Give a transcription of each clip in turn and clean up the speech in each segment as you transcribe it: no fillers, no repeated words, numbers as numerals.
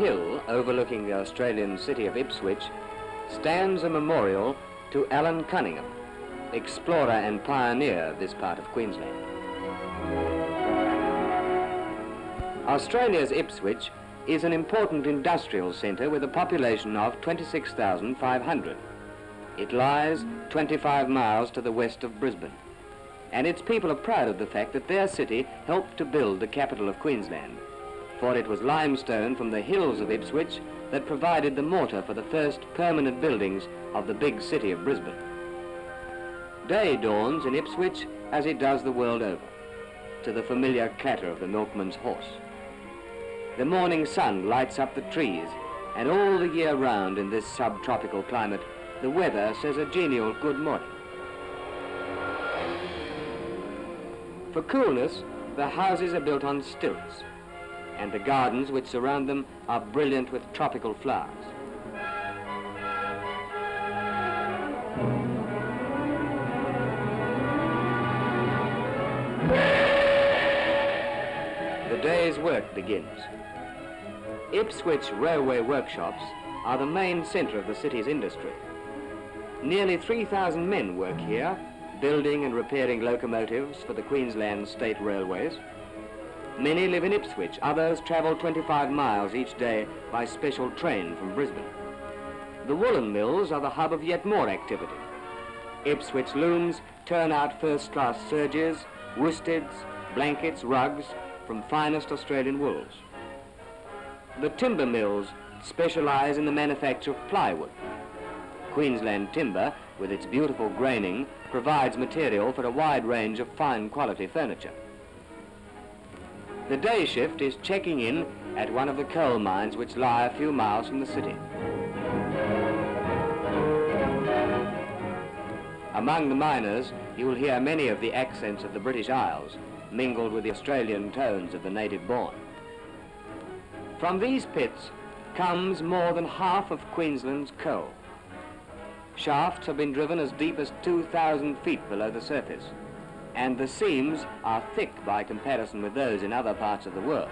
hill overlooking the Australian city of Ipswich stands a memorial to Alan Cunningham, explorer and pioneer of this part of Queensland. Australia's Ipswich is an important industrial centre with a population of 26,500. It lies 25 miles to the west of Brisbane, and its people are proud of the fact that their city helped to build the capital of Queensland, for it was limestone from the hills of Ipswich that provided the mortar for the first permanent buildings of the big city of Brisbane. Day dawns in Ipswich as it does the world over, to the familiar clatter of the milkman's horse. The morning sun lights up the trees, and all the year round in this subtropical climate, the weather says a genial good morning. For coolness, the houses are built on stilts, and the gardens which surround them are brilliant with tropical flowers. The day's work begins. Ipswich railway workshops are the main centre of the city's industry. Nearly 3,000 men work here, building and repairing locomotives for the Queensland State Railways. Many live in Ipswich, others travel 25 miles each day by special train from Brisbane. The woolen mills are the hub of yet more activity. Ipswich looms turn out first-class serges, worsteds, blankets, rugs from finest Australian wools. The timber mills specialise in the manufacture of plywood. Queensland timber, with its beautiful graining, provides material for a wide range of fine quality furniture. The day shift is checking in at one of the coal mines which lie a few miles from the city. Among the miners, you will hear many of the accents of the British Isles, mingled with the Australian tones of the native born. From these pits comes more than half of Queensland's coal. Shafts have been driven as deep as 2,000 feet below the surface, and the seams are thick by comparison with those in other parts of the world.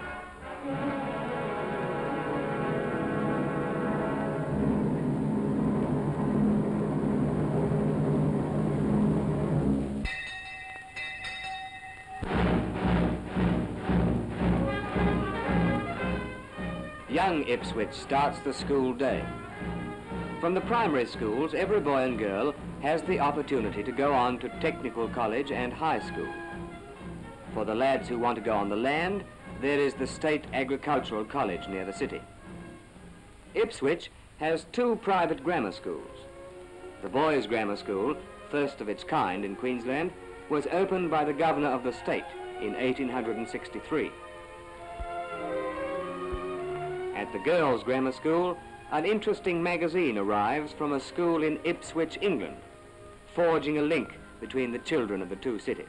Young Ipswich starts the school day. From the primary schools, every boy and girl has the opportunity to go on to technical college and high school. For the lads who want to go on the land, there is the State Agricultural College near the city. Ipswich has two private grammar schools. The boys' grammar school, first of its kind in Queensland, was opened by the governor of the state in 1863. At the girls' grammar school, an interesting magazine arrives from a school in Ipswich, England, forging a link between the children of the two cities.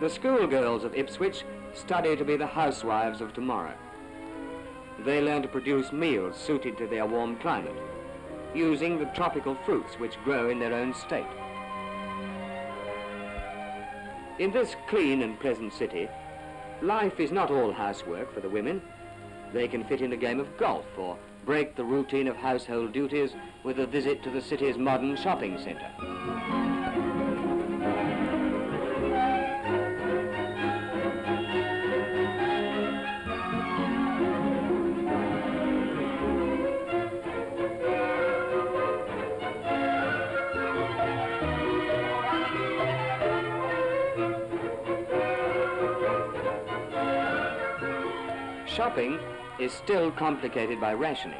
The schoolgirls of Ipswich study to be the housewives of tomorrow. They learn to produce meals suited to their warm climate, using the tropical fruits which grow in their own state. In this clean and pleasant city, life is not all housework for the women. They can fit in a game of golf or break the routine of household duties with a visit to the city's modern shopping centre. Shopping is still complicated by rationing,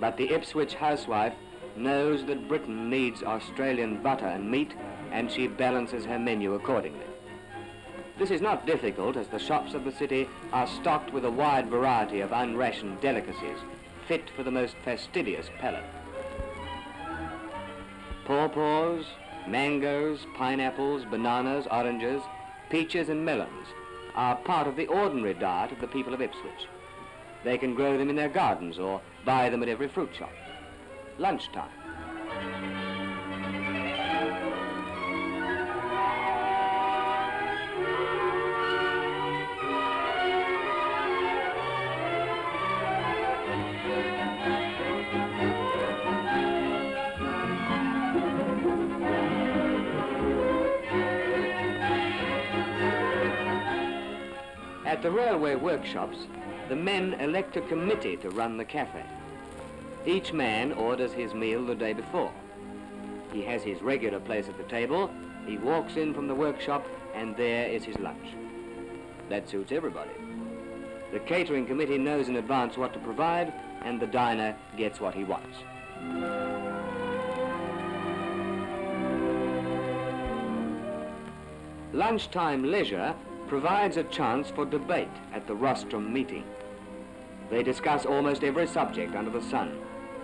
but the Ipswich housewife knows that Britain needs Australian butter and meat, and she balances her menu accordingly. This is not difficult, as the shops of the city are stocked with a wide variety of unrationed delicacies, fit for the most fastidious palate. Pawpaws, mangoes, pineapples, bananas, oranges, peaches and melons are part of the ordinary diet of the people of Ipswich. They can grow them in their gardens or buy them at every fruit shop. Lunchtime. At the railway workshops, the men elect a committee to run the cafe. Each man orders his meal the day before. He has his regular place at the table, he walks in from the workshop, and there is his lunch. That suits everybody. The catering committee knows in advance what to provide, and the diner gets what he wants. Lunchtime leisure provides a chance for debate at the rostrum meeting. They discuss almost every subject under the sun,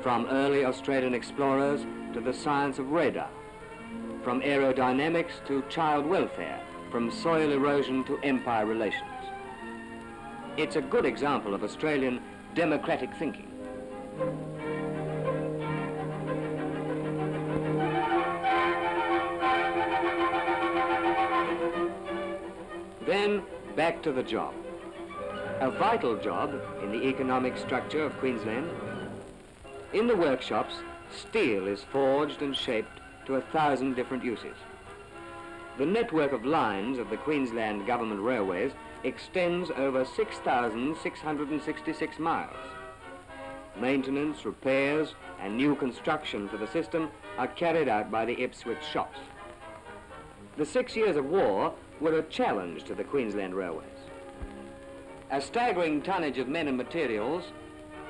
from early Australian explorers to the science of radar, from aerodynamics to child welfare, from soil erosion to empire relations. It's a good example of Australian democratic thinking. Then, back to the job. A vital job in the economic structure of Queensland. In the workshops, steel is forged and shaped to 1,000 different uses. The network of lines of the Queensland Government Railways extends over 6,666 miles. Maintenance, repairs, and new construction for the system are carried out by the Ipswich shops. The 6 years of war were a challenge to the Queensland Railways. A staggering tonnage of men and materials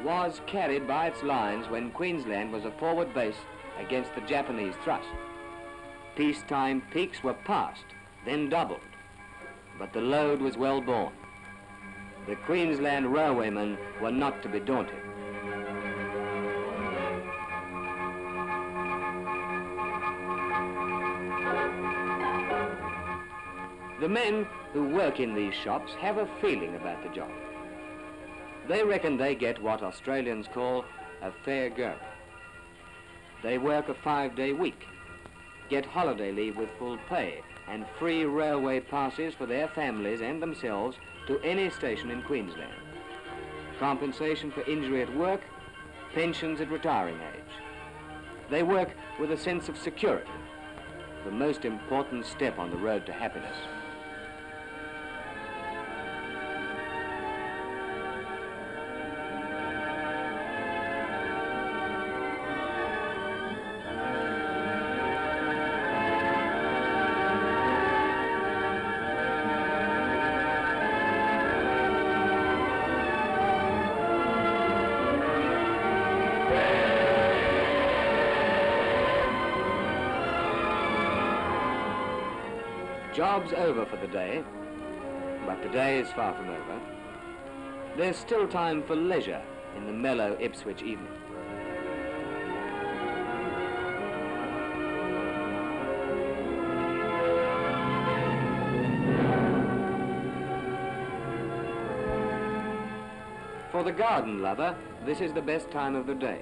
was carried by its lines when Queensland was a forward base against the Japanese thrust. Peacetime peaks were passed, then doubled, but the load was well borne. The Queensland railwaymen were not to be daunted. The men who work in these shops have a feeling about the job. They reckon they get what Australians call a fair go. They work a 5-day week, get holiday leave with full pay, and free railway passes for their families and themselves to any station in Queensland. Compensation for injury at work, pensions at retiring age. They work with a sense of security, the most important step on the road to happiness. Job's over for the day, but the day is far from over. There's still time for leisure in the mellow Ipswich evening. For the garden lover, this is the best time of the day.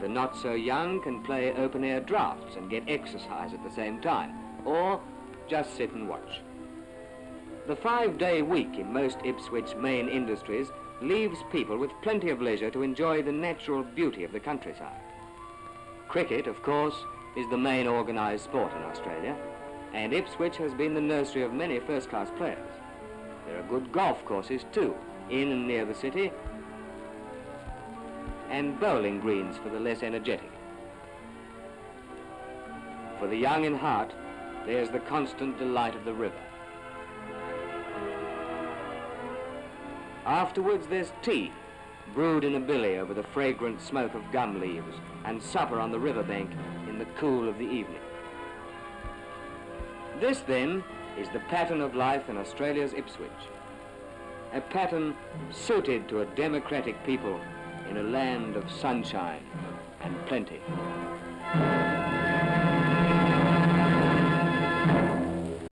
The not-so-young can play open-air draughts and get exercise at the same time, or just sit and watch. The 5-day week in most Ipswich's main industries leaves people with plenty of leisure to enjoy the natural beauty of the countryside. Cricket, of course, is the main organised sport in Australia, and Ipswich has been the nursery of many first-class players. There are good golf courses too, in and near the city, and bowling greens for the less energetic. For the young in heart, there's the constant delight of the river. Afterwards, there's tea, brewed in a billy over the fragrant smoke of gum leaves, and supper on the riverbank in the cool of the evening. This, then, is the pattern of life in Australia's Ipswich, a pattern suited to a democratic people in a land of sunshine and plenty.